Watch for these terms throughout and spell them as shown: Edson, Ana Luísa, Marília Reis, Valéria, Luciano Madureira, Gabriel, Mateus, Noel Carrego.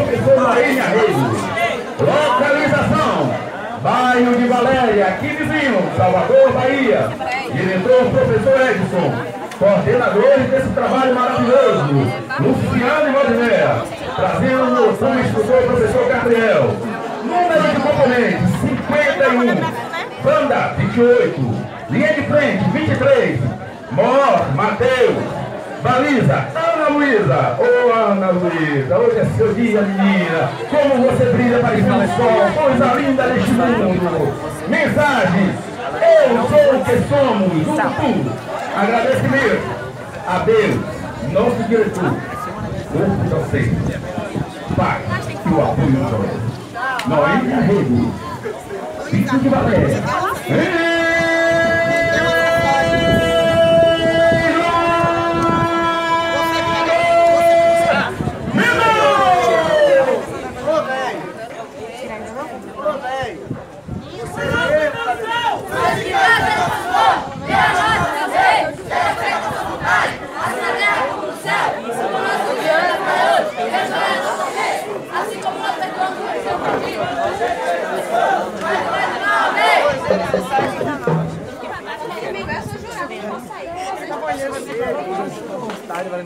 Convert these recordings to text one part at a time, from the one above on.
professor Marília Reis. Localização: bairro de Valéria, aqui vizinho, Salvador, Bahia. Diretor professor Edson. Coordenadores desse trabalho maravilhoso: Luciano Madureira. Trazendo o seu instrutor professor Gabriel. Número de componentes: 51. Banda: 28. Linha de frente: 23. Mor: Mateus. Baliza, Ana Luísa. Ô, Ana Luísa, hoje é seu dia, menina. Como você brilha para o sol, coisa linda deste mundo. Mensagens: eu sou o que somos, o futuro. Agradecimento a Deus, nosso diretor, o docente, Pai e o apoio de Deus. Noel Carrego, Pinto de Valéria.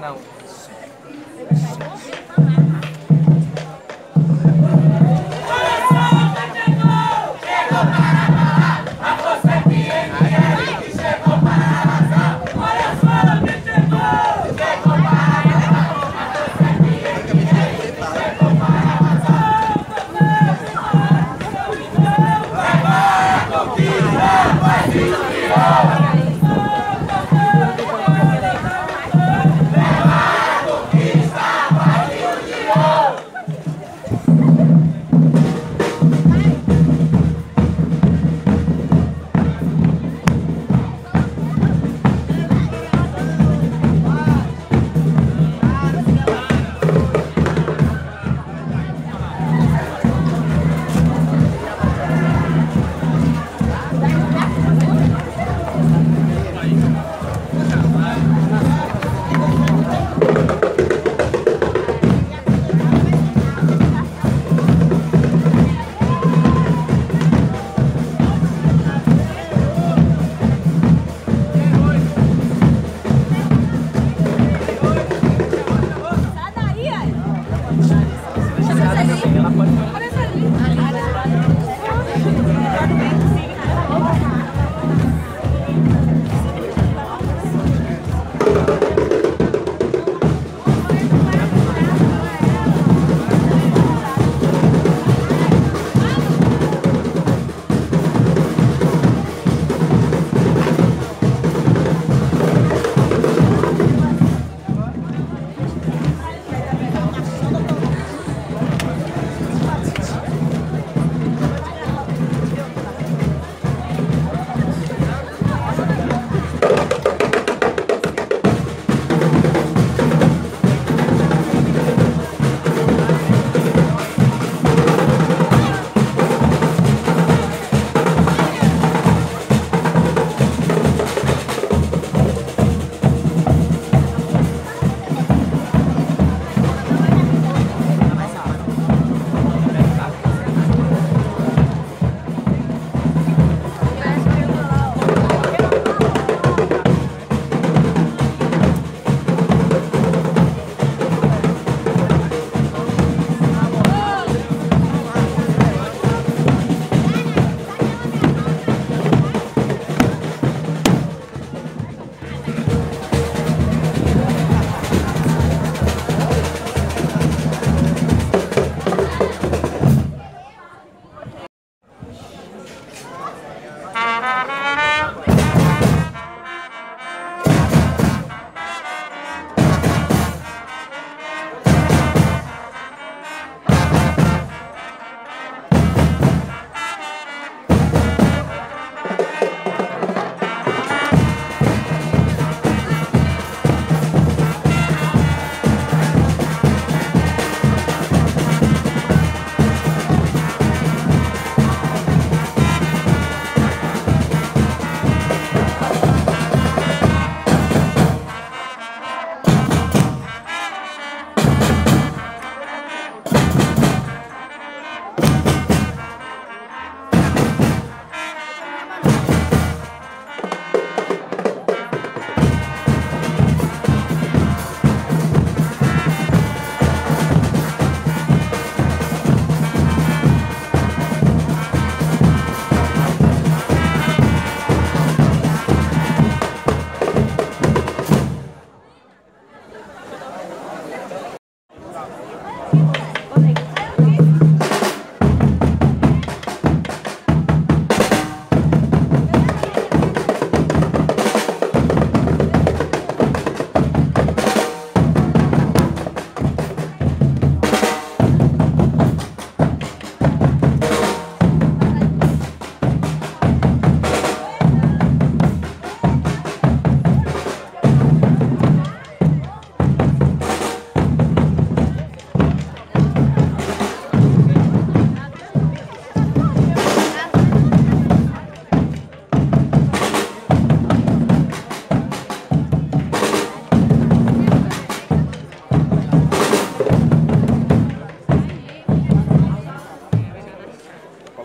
Não. Vai!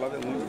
lado é longe.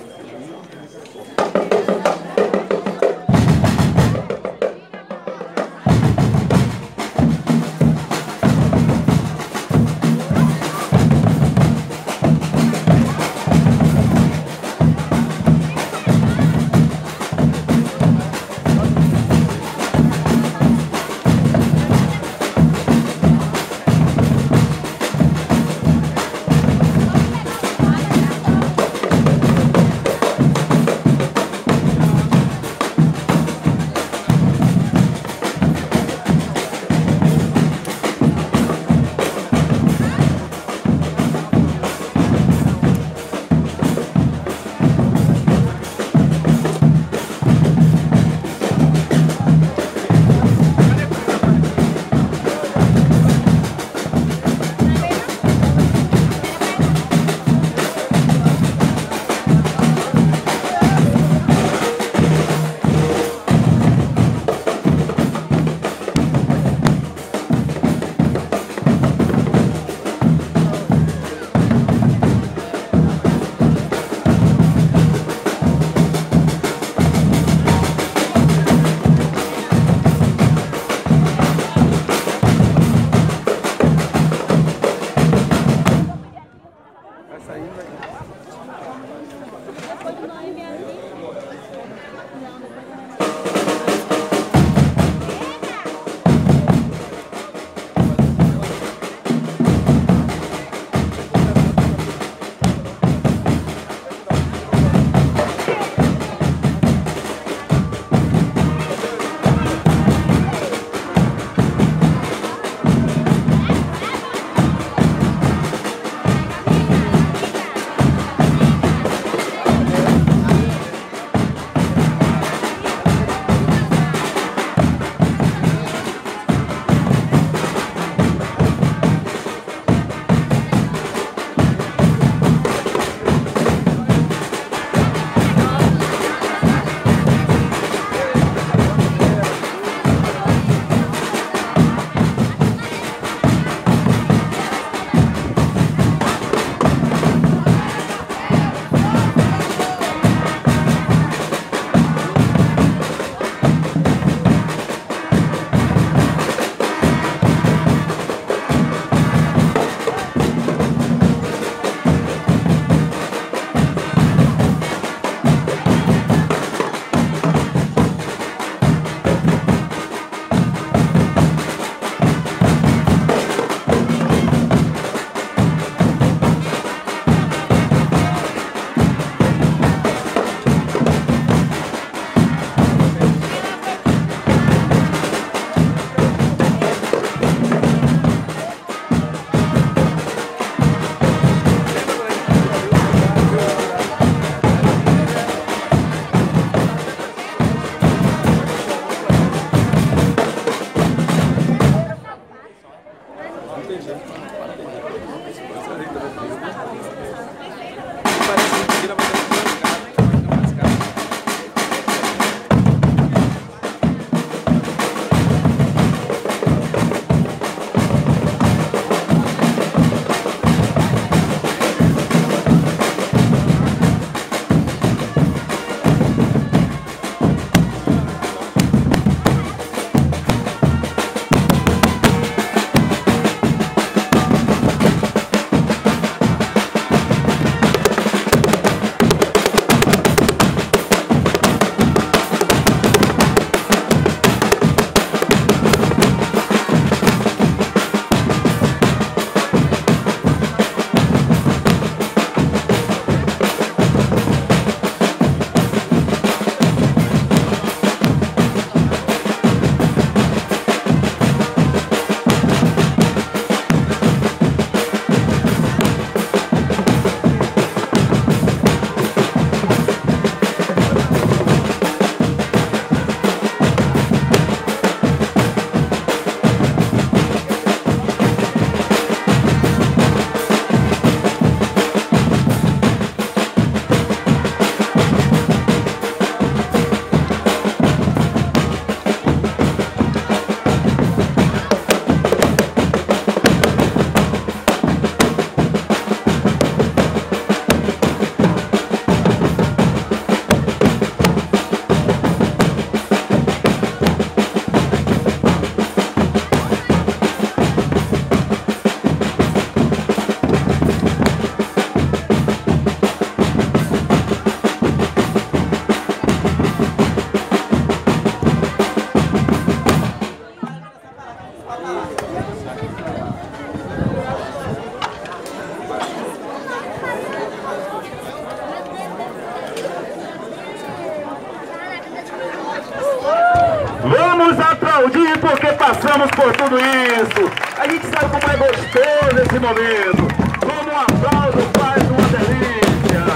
Vamos aplaudir porque passamos por tudo isso. A gente sabe como é gostoso esse momento. Como um aplauso faz uma delícia.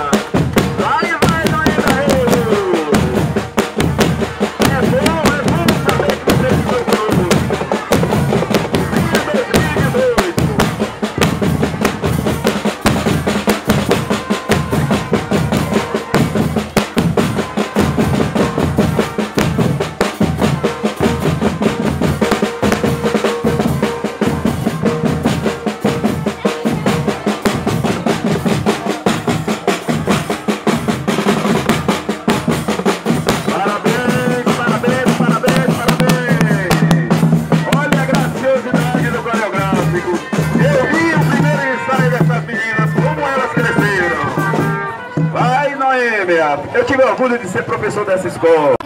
Aí vai Marília Reis. É bom saber que você foi Eu tive orgulho de ser professor dessa escola.